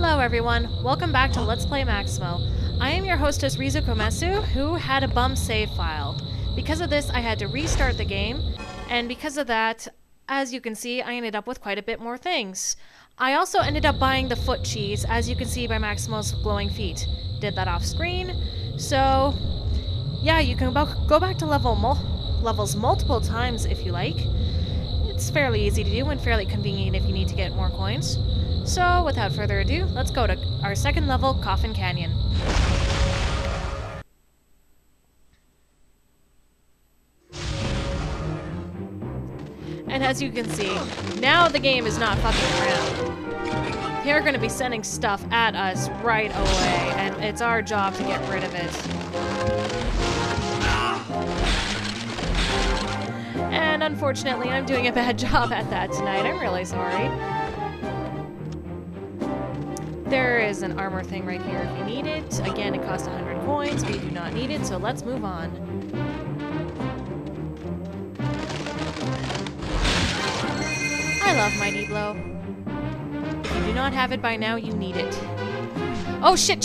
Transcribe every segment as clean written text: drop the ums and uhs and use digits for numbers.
Hello everyone, welcome back to Let's Play Maximo. I am your hostess RizuKomesu, who had a bum save file. Because of this I had to restart the game, and because of that, as you can see, I ended up with quite a bit more things. I also ended up buying the foot cheese, as you can see by Maximo's glowing feet. Did that off screen, so yeah, you can go back to levels multiple times if you like. It's fairly easy to do and fairly convenient if you need to get more coins. So, without further ado, let's go to our second level, Coffin Canyon. And as you can see, now the game is not fucking around. They're gonna be sending stuff at us right away, and it's our job to get rid of it. And unfortunately, I'm doing a bad job at that tonight. I'm really sorry. There is an armor thing right here if you need it. Again, it costs 100 coins. We do not need it, so let's move on. I love Mighty Blow. If you do not have it by now, you need it. Oh, shit.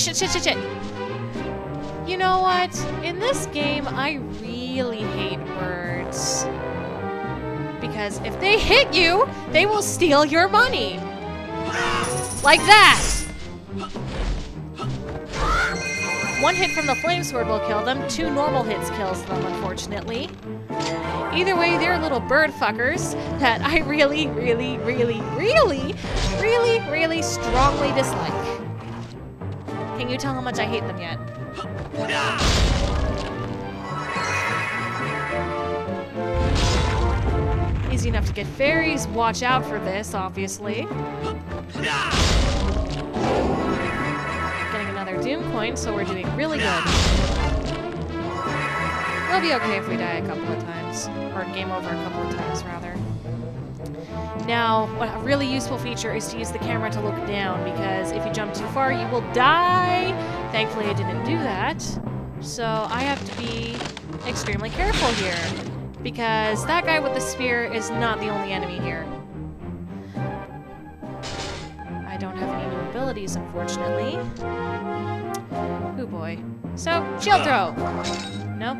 You know what? In this game, I really hate birds. Because if they hit you, they will steal your money. Like that! One hit from the flame sword will kill them. Two normal hits kills them, unfortunately. Either way, they're little bird fuckers that I really strongly dislike. Can you tell how much I hate them yet? Easy enough to get fairies. Watch out for this, obviously. Getting another doom coin, so we're doing really good. We'll be okay if we die a couple of times, or game over a couple of times, rather. Now, a really useful feature is to use the camera to look down, because if you jump too far, you will die. Thankfully, I didn't do that, so I have to be extremely careful here, because that guy with the spear is not the only enemy here. I don't have any new abilities, unfortunately. Oh boy. So, shield throw! Nope.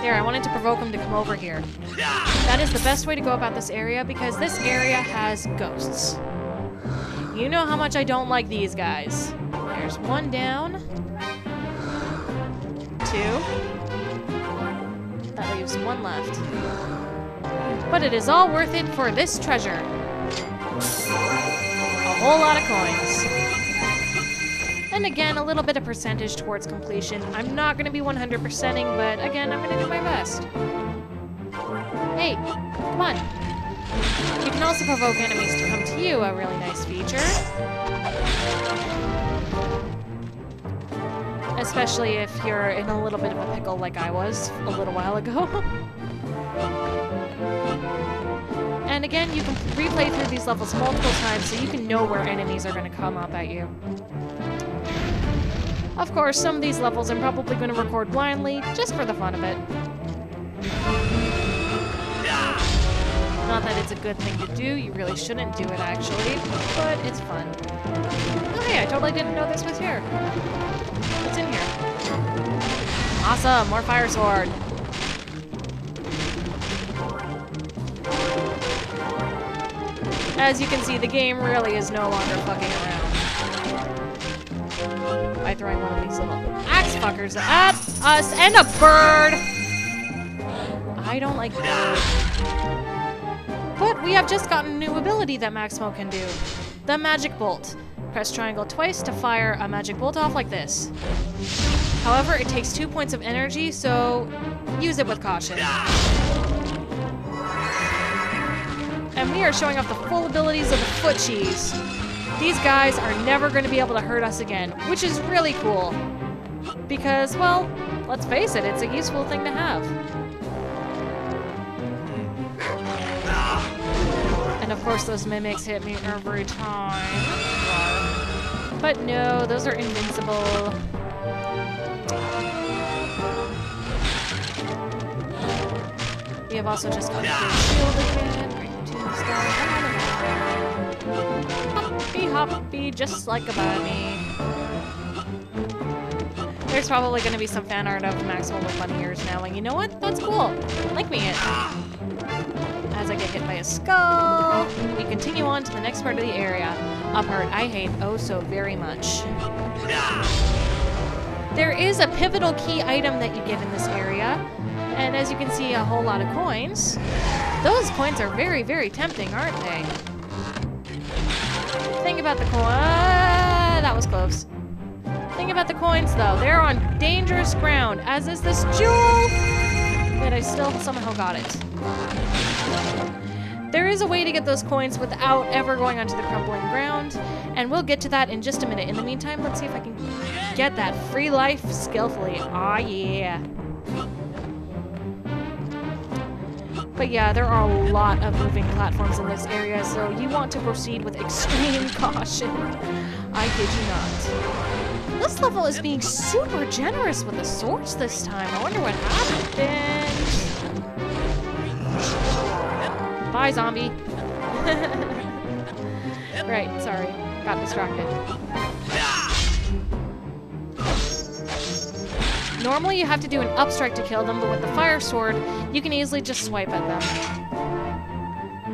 There, I wanted to provoke him to come over here. That is the best way to go about this area, because this area has ghosts. You know how much I don't like these guys. There's one down. Two. That leaves one left. But it is all worth it for this treasure. A whole lot of coins. And again, a little bit of percentage towards completion. I'm not going to be 100%ing, but again, I'm going to do my best. Hey, come on. You can also provoke enemies to come to you, a really nice feature. Especially if you're in a little bit of a pickle like I was a little while ago. And again, you can replay through these levels multiple times so you can know where enemies are going to come up at you. Of course, some of these levels I'm probably going to record blindly, just for the fun of it. Not that it's a good thing to do, you really shouldn't do it actually, but it's fun. Oh hey, I totally didn't know this was here. What's in here? Awesome, more fire sword. As you can see, the game really is no longer fucking around. By throwing one of these little axe fuckers at us, and a bird! I don't like birds. But we have just gotten a new ability that Maximo can do. The magic bolt. Press triangle twice to fire a magic bolt off like this. However, it takes 2 points of energy, so use it with caution. And we are showing off the full abilities of the foot cheese. These guys are never going to be able to hurt us again, which is really cool. Because, well, let's face it, it's a useful thing to have. And of course those mimics hit me every time. But no, those are invincible. We have also just gotten the shield again. Breaking tombstone. up, be just like a bunny. There's probably gonna be some fan art of Maximo with bunny ears now, and you know what? That's cool. Like me it. As I get hit by a skull, we continue on to the next part of the area. A part I hate oh so very much. There is a pivotal key item that you get in this area, and as you can see, a whole lot of coins. Those coins are very, very tempting, aren't they? Think about the coin. That was close. Think about the coins, though. They're on dangerous ground, as is this jewel. But I still somehow got it. There is a way to get those coins without ever going onto the crumbling ground, and we'll get to that in just a minute. In the meantime, let's see if I can get that free life skillfully. Aw, yeah. But yeah, there are a lot of moving platforms in this area, so you want to proceed with extreme caution. I kid you not. This level is being super generous with the swords this time. I wonder what happened. Bye, zombie. Right, sorry. Got distracted. Normally you have to do an upstrike to kill them, but with the fire sword, you can easily just swipe at them.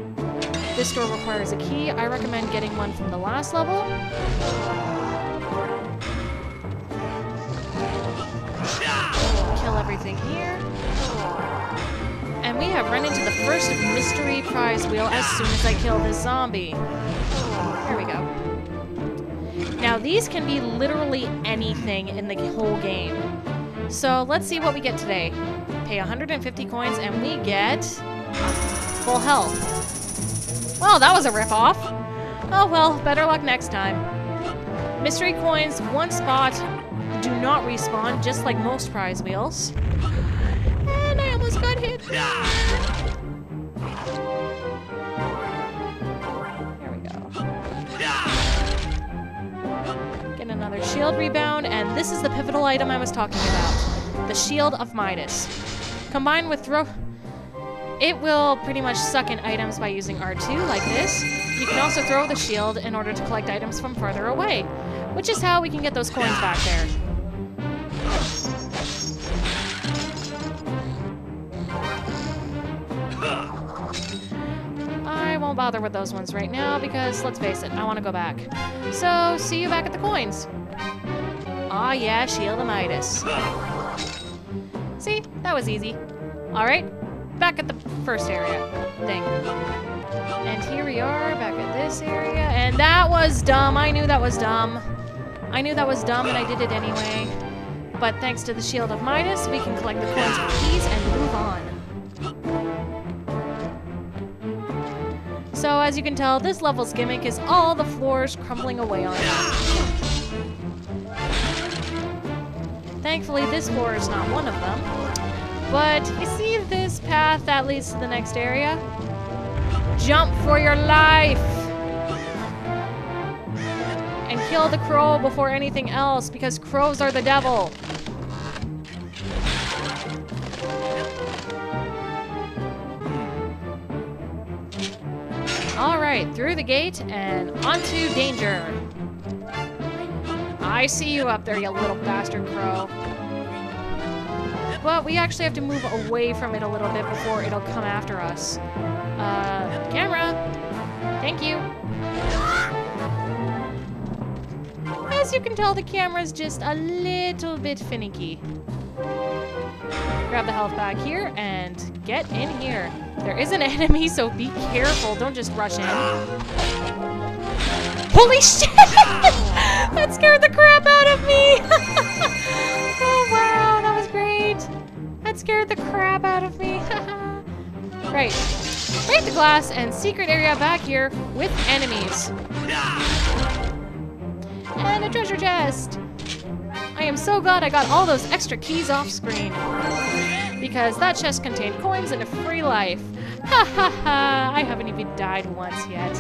This door requires a key. I recommend getting one from the last level. Kill everything here. And we have run into the first mystery prize wheel as soon as I kill this zombie. Here we go. Now these can be literally anything in the whole game. So let's see what we get today. Pay 150 coins and we get full health. Well, that was a ripoff. Oh well, better luck next time. Mystery coins, one spot, do not respawn, just like most prize wheels. And I almost got hit. There we go. Another shield rebound, and this is the pivotal item I was talking about. The Shield of Midas. Combined with throw... It will pretty much suck in items by using R2, like this. You can also throw the shield in order to collect items from farther away, which is how we can get those coins back there. Bother with those ones right now because let's face it, I want to go back. So see you back at the coins. Aw yeah, Shield of Midas. See, that was easy. Alright, back at the first area thing. And here we are back at this area, and that was dumb. I knew that was dumb. I knew that was dumb and I did it anyway. But thanks to the Shield of Midas, we can collect the coins for keys and move on. So, as you can tell, this level's gimmick is all the floors crumbling away on you. Thankfully, this floor is not one of them. But, you see this path that leads to the next area? Jump for your life! And kill the crow before anything else, because crows are the devil! Alright, through the gate and onto danger. I see you up there, you little bastard crow. But we actually have to move away from it a little bit before it'll come after us. Camera! Thank you! As you can tell, the camera's just a little bit finicky. Grab the health bag here and get in here. There is an enemy, so be careful. Don't just rush in. Holy shit! That scared the crap out of me! Oh, wow, that was great. That scared the crap out of me. Right. Break the glass and secret area back here with enemies. And a treasure chest. I am so glad I got all those extra keys off screen. Because that chest contained coins and a free life. Ha ha ha! I haven't even died once yet.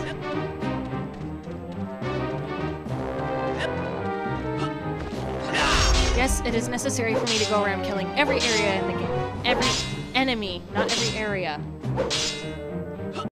Yes, it is necessary for me to go around killing every area in the game. Every enemy, not every area.